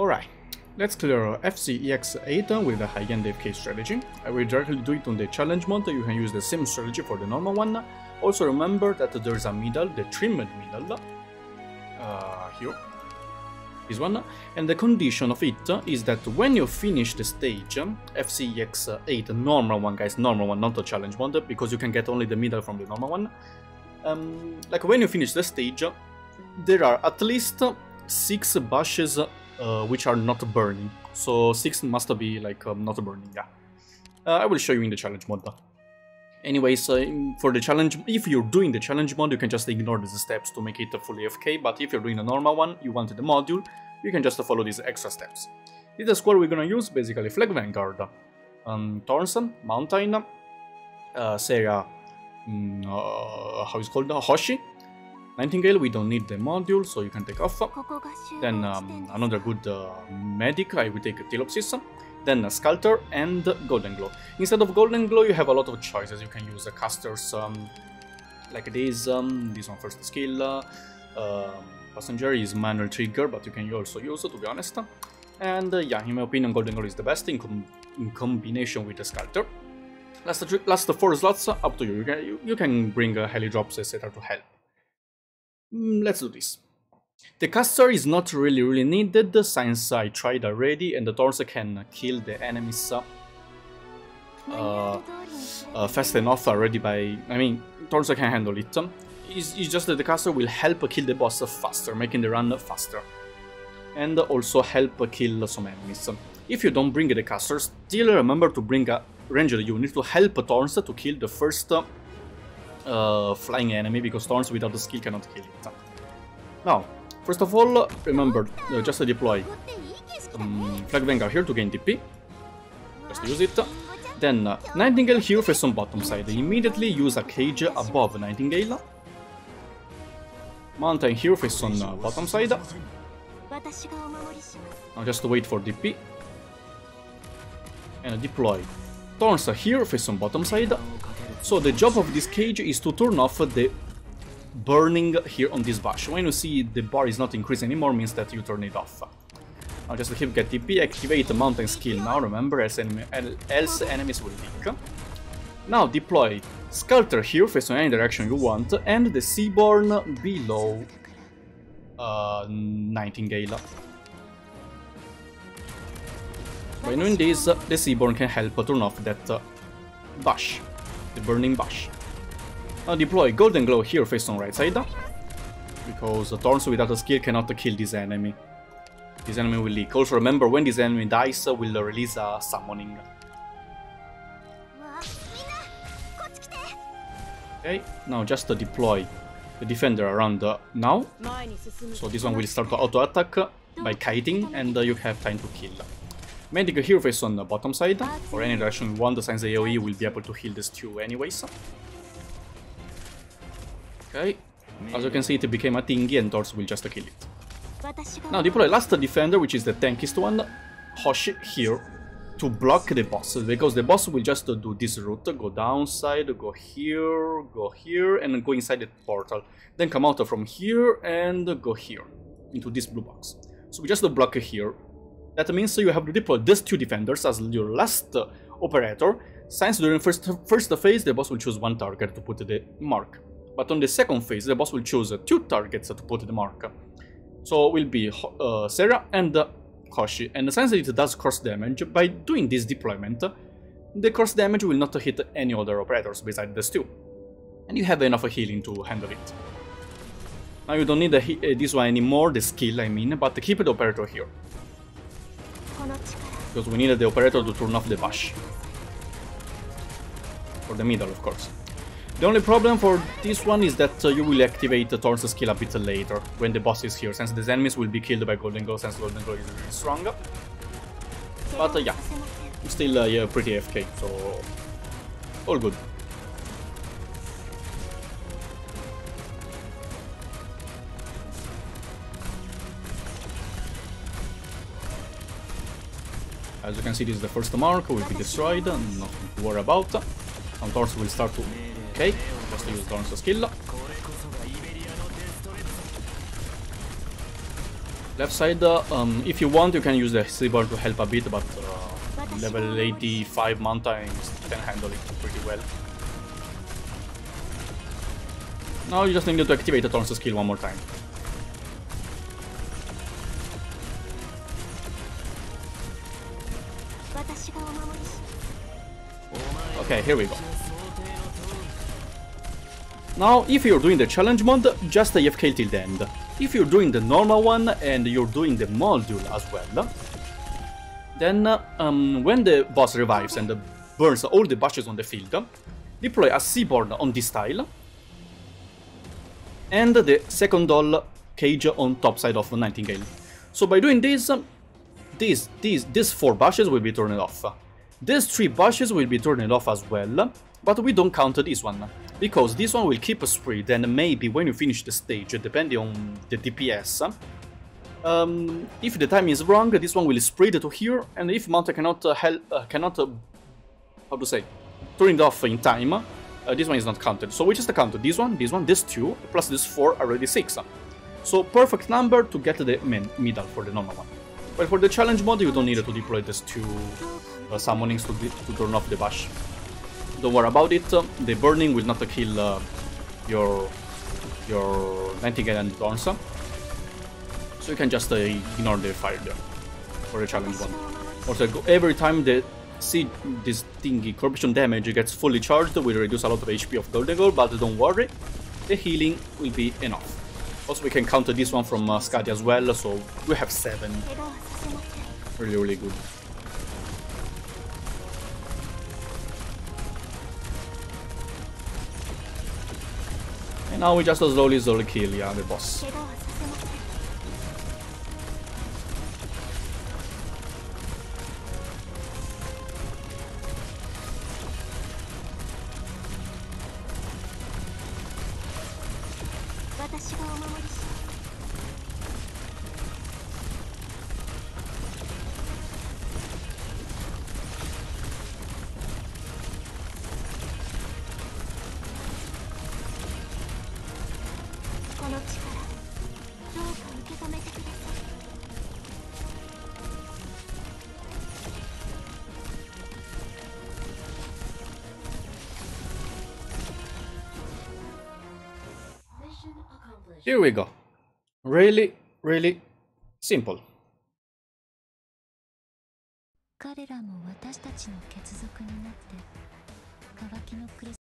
Alright, let's clear our FC-EX-8 with a high-end AFK strategy. I will directly do it on the challenge mode. You can use the same strategy for the normal one. Also remember that there's a middle, the trimmed middle, here, this one, and the condition of it is that when you finish the stage, FC-EX-8, normal one guys, normal one, not the challenge mode, because you can get only the middle from the normal one, like when you finish the stage, there are at least 6 bushes which are not burning, so 6 must be like not burning, yeah. I will show you in the challenge mode. Anyways, for the challenge, if you're doing the challenge mode, you can just ignore these steps to make it fully AFK, but if you're doing a normal one, you want the module, you can just follow these extra steps. This is what we're gonna use, basically Flag Vanguard, Thorson, Mountain, Sarah, how it's called, Hoshi, Nightingale, we don't need the module, so you can take off, then another good medic, I will take Ptilopsis. Then Sculptor and Golden Glow. Instead of Golden Glow, you have a lot of choices. You can use casters like this one first skill. Passenger is manual trigger, but you can also use it, to be honest. And yeah, in my opinion, Golden Glow is the best in combination with the Sculptor. Last 4 slots, up to you. You can bring helidrops, etc. to help. Let's do this. The caster is not really needed, since I tried already, and the Thorns can kill the enemies fast enough already by... I mean, Thorns can handle it. It's just that the caster will help kill the boss faster, making the run faster. And also help kill some enemies. If you don't bring the caster, still remember to bring a ranger unit to help Thorns to kill the first flying enemy, because Thorns without the skill cannot kill it. Now, first of all, remember, just to deploy Flag Vanguard here to gain DP, just use it, then Nightingale here for some bottom side, immediately use a cage above Nightingale, Mountain here for some bottom side, now just wait for DP, and deploy Thorns here for some bottom side, so the job of this cage is to turn off the burning here on this bush. When you see the bar is not increasing anymore, means that you turn it off. Now just keep get TP, activate the mountain skill now, remember, else enemies will leak. Now deploy Sculptor here, face on any direction you want, and the Seaborn below Nightingale. By doing this, the Seaborn can help turn off that bush, the burning bush. Now deploy Golden Glow here face on right side, because Thorns without a skill cannot kill this enemy. This enemy will leak. Also remember, when this enemy dies, we'll release a summoning. Okay, now just deploy the defender around now, so this one will start to auto-attack by kiting, and you have time to kill. Medic here face on the bottom side, for any direction you want, since the AoE will be able to heal the stew anyways. Okay, as you can see, it became a thingy and Thorson will just kill it. Now deploy last defender, which is the tankiest one, Hoshi here, to block the boss, because the boss will just do this route, go downside, go here, and go inside the portal. Then come out from here and go here, into this blue box. So we just block here. That means you have to deploy these 2 defenders as your last operator, since during first phase the boss will choose 1 target to put the mark. But on the second phase, the boss will choose 2 targets to put the mark. So it will be Sarah and Hoshi. And since it does cross damage, by doing this deployment, the cross damage will not hit any other operators besides the stew. And you have enough healing to handle it. Now you don't need this one anymore, the skill I mean, but keep the operator here, because we need the operator to turn off the bash. For the middle, of course. The only problem for this one is that you will activate the Thorns skill a bit later, when the boss is here, since the enemies will be killed by Golden Glow, since Golden Glow is really strong. But yeah, still yeah, pretty AFK, so all good. As you can see, this is the first mark, will be destroyed, nothing to worry about. And Thorns will start to... Okay, just use Thorns skill. left side. If you want, you can use the Seaborn to help a bit, but level 85 Mountain can handle it pretty well. Now you just need to activate the Thorson skill one more time. Okay, here we go. Now, if you're doing the challenge mode, just AFK till the end. If you're doing the normal one and you're doing the module as well, then when the boss revives and burns all the bushes on the field, deploy a Seaborn on this tile and the second doll cage on top side of Nightingale. So by doing this, these four bushes will be turned off. These three bushes will be turned off as well, but we don't count this one, because this one will keep a spread, and maybe when you finish the stage, depending on the DPS, if the time is wrong, this one will spread to here, and if Mountain cannot how to say, turn it off in time, this one is not counted. So we just count this one, these two, plus these four, already six. So perfect number to get the middle for the normal one. But for the challenge mode, you don't need to deploy these two summonings to turn off the bash. Don't worry about it, the burning will not kill your Nightingale and Thorson. So you can just ignore the fire there for the challenge one. Also, every time this thingy corruption damage gets fully charged, will reduce a lot of HP of Golden Glow, but don't worry, the healing will be enough. Also, we can counter this one from Skadi as well, so we have 7. Really, really good. Now we just slowly kill, yeah, the boss. Here we go. Really, really simple.